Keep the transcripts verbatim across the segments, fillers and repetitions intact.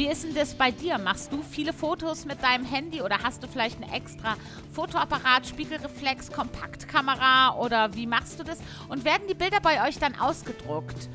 Wie ist denn das bei dir? Machst du viele Fotos mit deinem Handy oder hast du vielleicht einen extra Fotoapparat, Spiegelreflex, Kompaktkamera oder wie machst du das? Und werden die Bilder bei euch dann ausgedruckt?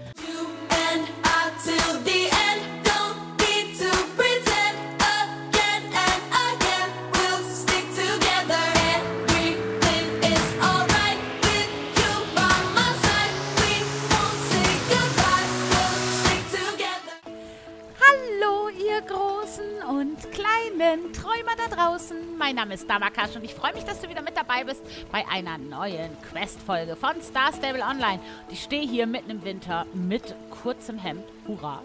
Träumer da draußen. Mein Name ist Damakash und ich freue mich, dass du wieder mit dabei bist bei einer neuen Quest-Folge von Star Stable Online. Und ich stehe hier mitten im Winter mit kurzem Hemd, hurra,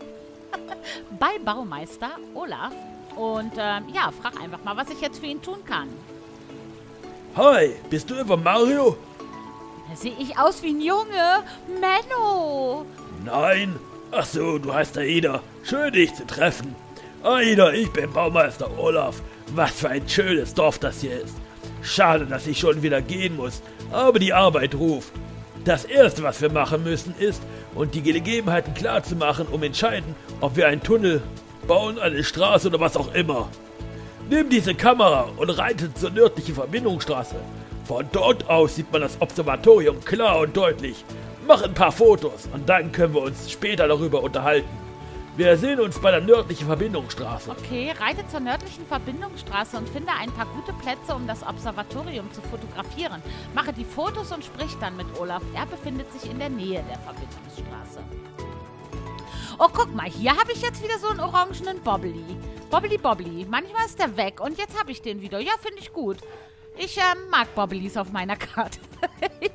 bei Baumeister Olaf und ähm, ja, frag einfach mal, was ich jetzt für ihn tun kann. Hi, bist du etwa Mario? Da sehe ich aus wie ein Junge. Menno! Nein, ach so, du heißt Aida. Schön, dich zu treffen. Aida, ich bin Baumeister Olaf. Was für ein schönes Dorf das hier ist. Schade, dass ich schon wieder gehen muss, aber die Arbeit ruft. Das erste, was wir machen müssen, ist, uns die Gegebenheiten klar zu machen, um entscheiden, ob wir einen Tunnel bauen, eine Straße oder was auch immer. Nimm diese Kamera und reite zur nördlichen Verbindungsstraße. Von dort aus sieht man das Observatorium klar und deutlich. Mach ein paar Fotos und dann können wir uns später darüber unterhalten. Wir sehen uns bei der nördlichen Verbindungsstraße. Okay, reite zur nördlichen Verbindungsstraße und finde ein paar gute Plätze, um das Observatorium zu fotografieren. Mache die Fotos und sprich dann mit Olaf. Er befindet sich in der Nähe der Verbindungsstraße. Oh, guck mal, hier habe ich jetzt wieder so einen orangenen Bobbly. Bobbly, Bobbly. Manchmal ist der weg und jetzt habe ich den wieder. Ja, finde ich gut. Ich äh, mag Bobblys auf meiner Karte. ich,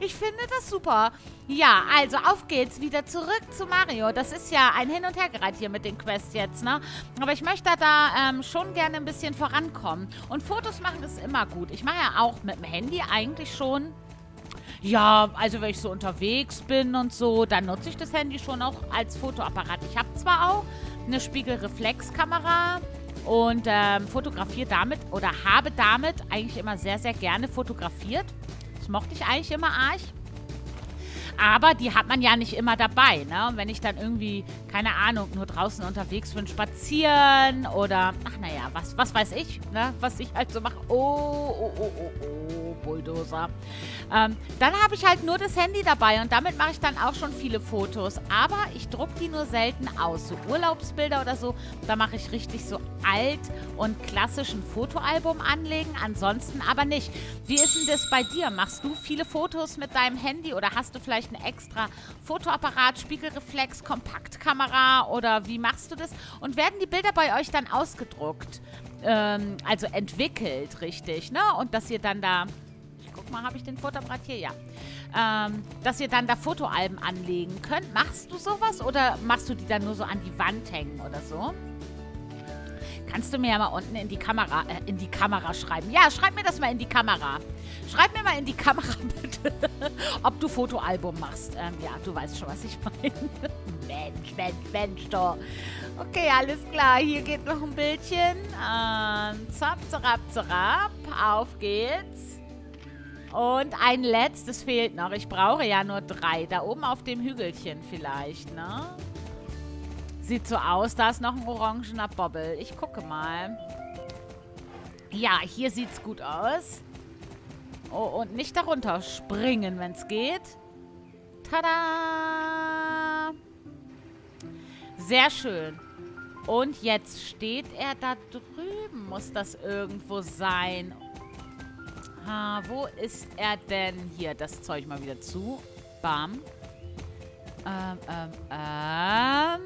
ich finde das super. Ja, also auf geht's. Wieder zurück zu Mario. Das ist ja ein Hin- und Hergereit hier mit den Quests jetzt, ne? Aber ich möchte da ähm, schon gerne ein bisschen vorankommen. Und Fotos machen ist immer gut. Ich mache ja auch mit dem Handy eigentlich schon. Ja, also wenn ich so unterwegs bin und so, dann nutze ich das Handy schon auch als Fotoapparat. Ich habe zwar auch eine Spiegelreflexkamera und ähm, fotografiere damit oder habe damit eigentlich immer sehr, sehr gerne fotografiert. Das mochte ich eigentlich immer arg. Aber die hat man ja nicht immer dabei, ne? Und wenn ich dann irgendwie, keine Ahnung, nur draußen unterwegs bin, spazieren oder, ach naja, was, was weiß ich, ne? Was ich halt so mache. Oh, oh, oh, oh, oh, Bulldozer. Ähm, dann habe ich halt nur das Handy dabei und damit mache ich dann auch schon viele Fotos. Aber ich drucke die nur selten aus. So Urlaubsbilder oder so, da mache ich richtig so alt und klassischen Fotoalbum anlegen. Ansonsten aber nicht. Wie ist denn das bei dir? Machst du viele Fotos mit deinem Handy oder hast du vielleicht einen extra Fotoapparat, Spiegelreflex, Kompaktkamera oder wie machst du das? Und werden die Bilder bei euch dann ausgedruckt? Ähm, also entwickelt, richtig, ne? Und dass ihr dann da, ich guck mal, habe ich den Fotoapparat hier? Ja. Ähm, dass ihr dann da Fotoalben anlegen könnt. Machst du sowas oder machst du die dann nur so an die Wand hängen oder so? Kannst du mir ja mal unten in die Kamera, äh, in die Kamera schreiben. Ja, schreib mir das mal in die Kamera. Schreib mir mal in die Kamera, bitte, ob du Fotoalbum machst. Ähm, ja, du weißt schon, was ich meine. Mensch, Mensch, Mensch, doch. Okay, alles klar. Hier geht noch ein Bildchen. Ähm, zapp, zapp, zapp. Auf geht's. Und ein letztes fehlt noch. Ich brauche ja nur drei. Da oben auf dem Hügelchen vielleicht, ne? Sieht so aus. Da ist noch ein orangener Bobbel. Ich gucke mal. Ja, hier sieht's gut aus. Oh, und nicht darunter springen, wenn es geht. Tada! Sehr schön. Und jetzt steht er da drüben. Muss das irgendwo sein? Ah, wo ist er denn? Hier, das Zeug mal wieder zu. Bam. Ähm, ähm, ähm.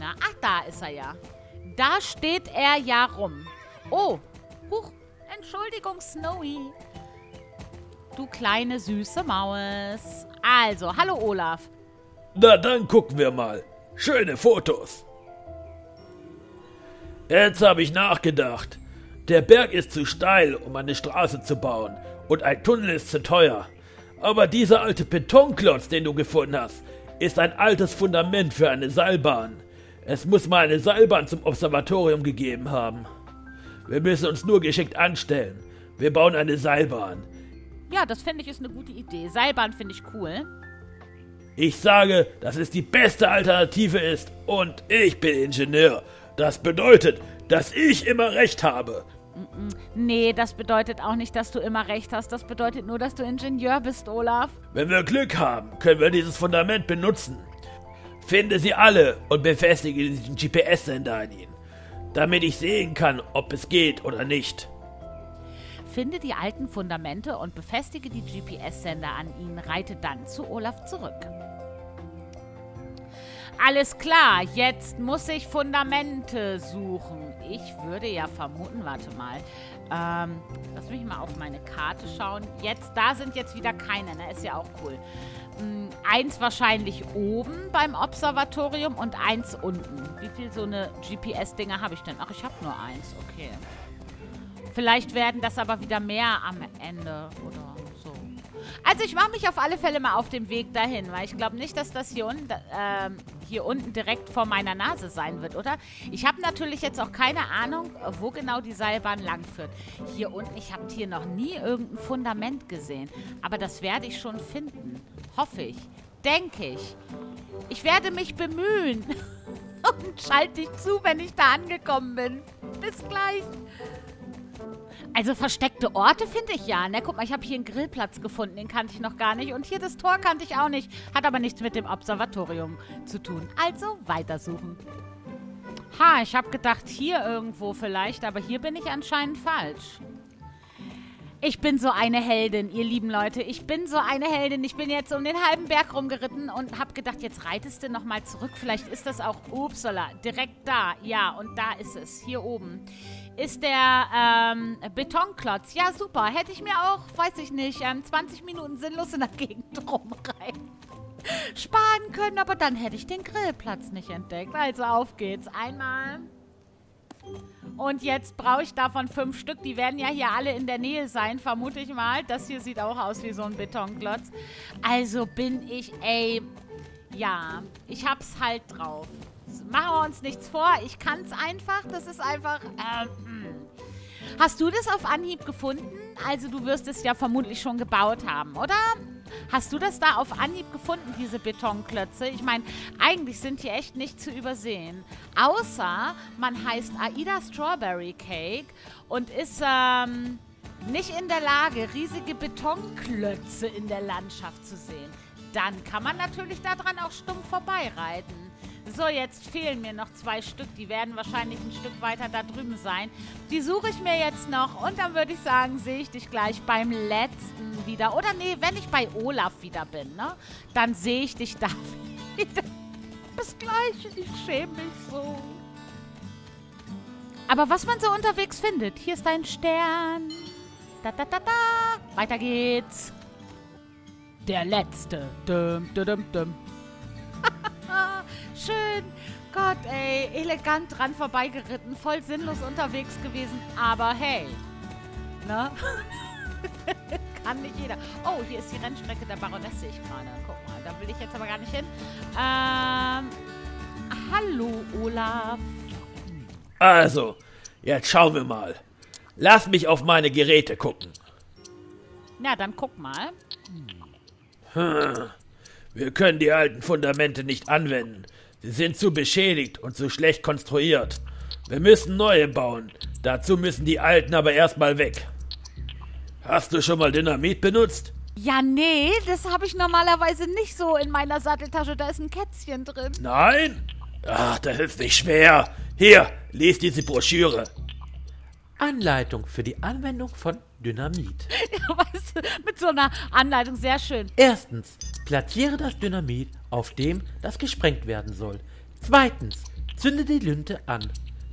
Na, ach, da ist er ja. Da steht er ja rum. Oh, huch. Entschuldigung, Snowy. Du kleine süße Maus. Also, hallo Olaf. Na, dann gucken wir mal. Schöne Fotos. Jetzt habe ich nachgedacht. Der Berg ist zu steil, um eine Straße zu bauen. Und ein Tunnel ist zu teuer. Aber dieser alte Betonklotz, den du gefunden hast, ist ein altes Fundament für eine Seilbahn. Es muss mal eine Seilbahn zum Observatorium gegeben haben. Wir müssen uns nur geschickt anstellen. Wir bauen eine Seilbahn. Ja, das finde ich ist eine gute Idee. Seilbahn finde ich cool. Ich sage, dass es die beste Alternative ist und ich bin Ingenieur. Das bedeutet, dass ich immer recht habe. Nee, das bedeutet auch nicht, dass du immer recht hast. Das bedeutet nur, dass du Ingenieur bist, Olaf. Wenn wir Glück haben, können wir dieses Fundament benutzen. Finde sie alle und befestige diesen G P S-Sender an ihnen, damit ich sehen kann, ob es geht oder nicht. Finde die alten Fundamente und befestige die G P S-Sender an ihnen, reite dann zu Olaf zurück. Alles klar, jetzt muss ich Fundamente suchen. Ich würde ja vermuten, warte mal, ähm, lass mich mal auf meine Karte schauen. Jetzt, da sind jetzt wieder keine, ne? Ist ja auch cool. Hm, eins wahrscheinlich oben beim Observatorium und eins unten. Wie viel so eine G P S-Dinger habe ich denn? Ach, ich habe nur eins, okay. Vielleicht werden das aber wieder mehr am Ende oder so. Also ich mache mich auf alle Fälle mal auf den Weg dahin, weil ich glaube nicht, dass das hier, un äh, hier unten direkt vor meiner Nase sein wird, oder? Ich habe natürlich jetzt auch keine Ahnung, wo genau die Seilbahn langführt. Hier unten, ich habe hier noch nie irgendein Fundament gesehen, aber das werde ich schon finden, hoffe ich, denke ich. Ich werde mich bemühen und schalte dich zu, wenn ich da angekommen bin. Bis gleich. Also versteckte Orte finde ich ja, ne? Guck mal, ich habe hier einen Grillplatz gefunden, den kannte ich noch gar nicht. Und hier das Tor kannte ich auch nicht. Hat aber nichts mit dem Observatorium zu tun. Also weitersuchen. Ha, ich habe gedacht, hier irgendwo vielleicht, aber hier bin ich anscheinend falsch. Ich bin so eine Heldin, ihr lieben Leute. Ich bin so eine Heldin. Ich bin jetzt um den halben Berg rumgeritten und habe gedacht, jetzt reitest du nochmal zurück. Vielleicht ist das auch Uppsala, direkt da. Ja, und da ist es, hier oben. Ist der ähm, Betonklotz. Ja, super. Hätte ich mir auch, weiß ich nicht, ähm, zwanzig Minuten sinnlos in der Gegend rumreiten sparen können, aber dann hätte ich den Grillplatz nicht entdeckt. Also auf geht's. Einmal... Und jetzt brauche ich davon fünf Stück. Die werden ja hier alle in der Nähe sein, vermute ich mal. Das hier sieht auch aus wie so ein Betonklotz. Also bin ich, ey, ja, ich hab's halt drauf. Machen wir uns nichts vor. Ich kann's einfach. Das ist einfach, ähm, hast du das auf Anhieb gefunden? Also du wirst es ja vermutlich schon gebaut haben, oder? Hast du das da auf Anhieb gefunden, diese Betonklötze? Ich meine, eigentlich sind die echt nicht zu übersehen. Außer, man heißt Aida Strawberrycake und ist ähm, nicht in der Lage, riesige Betonklötze in der Landschaft zu sehen. Dann kann man natürlich daran auch stumpf vorbeireiten. So, jetzt fehlen mir noch zwei Stück. Die werden wahrscheinlich ein Stück weiter da drüben sein. Die suche ich mir jetzt noch. Und dann würde ich sagen, sehe ich dich gleich beim letzten wieder. Oder nee, wenn ich bei Olaf wieder bin, ne? Dann sehe ich dich da wieder. Bis gleich. Ich schäme mich so. Aber was man so unterwegs findet. Hier ist ein Stern. Da, da, da, da. Weiter geht's. Der letzte. Dum, dum, dum, dum. Schön. Gott, ey. Elegant dran vorbeigeritten. Voll sinnlos unterwegs gewesen. Aber hey. Ne? Kann nicht jeder. Oh, hier ist die Rennstrecke der Baronesse, sehe ich gerade. Guck mal, da will ich jetzt aber gar nicht hin. Ähm. Hallo, Olaf. Also, jetzt schauen wir mal. Lass mich auf meine Geräte gucken. Na, dann guck mal. Hm. Wir können die alten Fundamente nicht anwenden. Sie sind zu beschädigt und zu schlecht konstruiert. Wir müssen neue bauen. Dazu müssen die alten aber erstmal weg. Hast du schon mal Dynamit benutzt? Ja, nee, das habe ich normalerweise nicht so in meiner Satteltasche. Da ist ein Kätzchen drin. Nein? Ach, das ist nicht schwer. Hier, lies diese Broschüre. Anleitung für die Anwendung von Dynamit. Ja, was? Mit so einer Anleitung, sehr schön. Erstens, platziere das Dynamit auf dem, das gesprengt werden soll. Zweitens, zünde die Lunte an.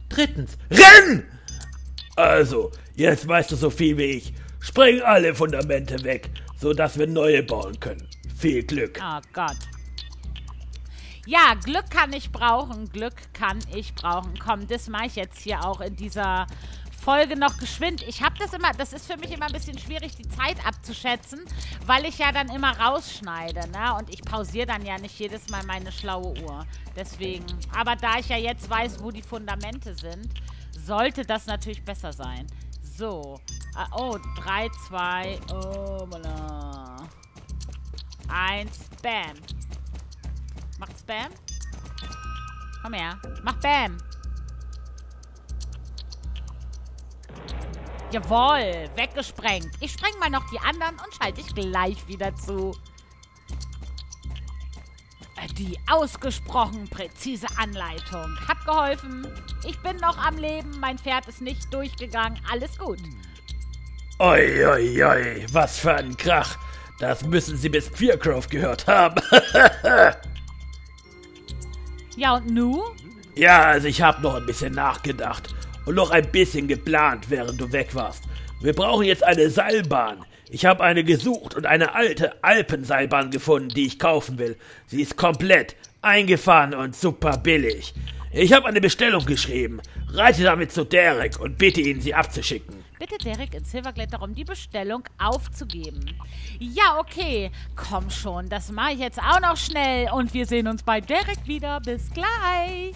Drittens, renn! Also, jetzt weißt du so viel wie ich. Spreng alle Fundamente weg, sodass wir neue bauen können. Viel Glück. Oh Gott. Ja, Glück kann ich brauchen, Glück kann ich brauchen. Komm, das mache ich jetzt hier auch in dieser... Folge noch geschwind. Ich habe das immer, das ist für mich immer ein bisschen schwierig, die Zeit abzuschätzen, weil ich ja dann immer rausschneide, ne? Und ich pausiere dann ja nicht jedes Mal meine schlaue Uhr. Deswegen, aber da ich ja jetzt weiß, wo die Fundamente sind, sollte das natürlich besser sein. So. Oh, drei, zwei, oh, voilà. eins, bam. Bam. Komm her. Mach Bam. Jawohl. Weggesprengt. Ich spreng mal noch die anderen und schalte dich gleich wieder zu. Die ausgesprochen präzise Anleitung hat geholfen. Ich bin noch am Leben. Mein Pferd ist nicht durchgegangen. Alles gut. Oi, oi, oi. Was für ein Krach. Das müssen Sie bis Fearcraft gehört haben. Ja, und nu? Ja, also ich habe noch ein bisschen nachgedacht und noch ein bisschen geplant, während du weg warst. Wir brauchen jetzt eine Seilbahn. Ich habe eine gesucht und eine alte Alpenseilbahn gefunden, die ich kaufen will. Sie ist komplett eingefahren und super billig. Ich habe eine Bestellung geschrieben. Reite damit zu Derek und bitte ihn, sie abzuschicken. Bitte Derek in Silberglätter, um die Bestellung aufzugeben. Ja, okay. Komm schon, das mache ich jetzt auch noch schnell. Und wir sehen uns bei Derek wieder. Bis gleich.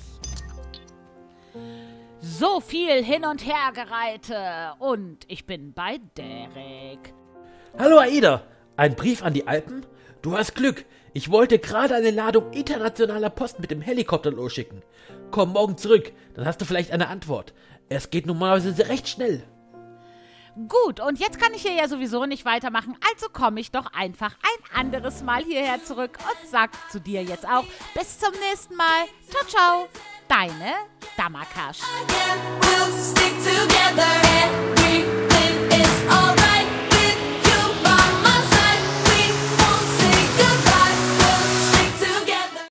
So viel hin und her gereite. Und ich bin bei Derek. Hallo Aida, ein Brief an die Alpen? Du hast Glück. Ich wollte gerade eine Ladung internationaler Post mit dem Helikopter losschicken. Komm morgen zurück, dann hast du vielleicht eine Antwort. Es geht normalerweise recht schnell. Gut, und jetzt kann ich hier ja sowieso nicht weitermachen, also komme ich doch einfach ein anderes Mal hierher zurück und sag zu dir jetzt auch, bis zum nächsten Mal. Ciao, ciao. Deine Damakash.